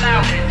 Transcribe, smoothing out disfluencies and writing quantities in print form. I'm out.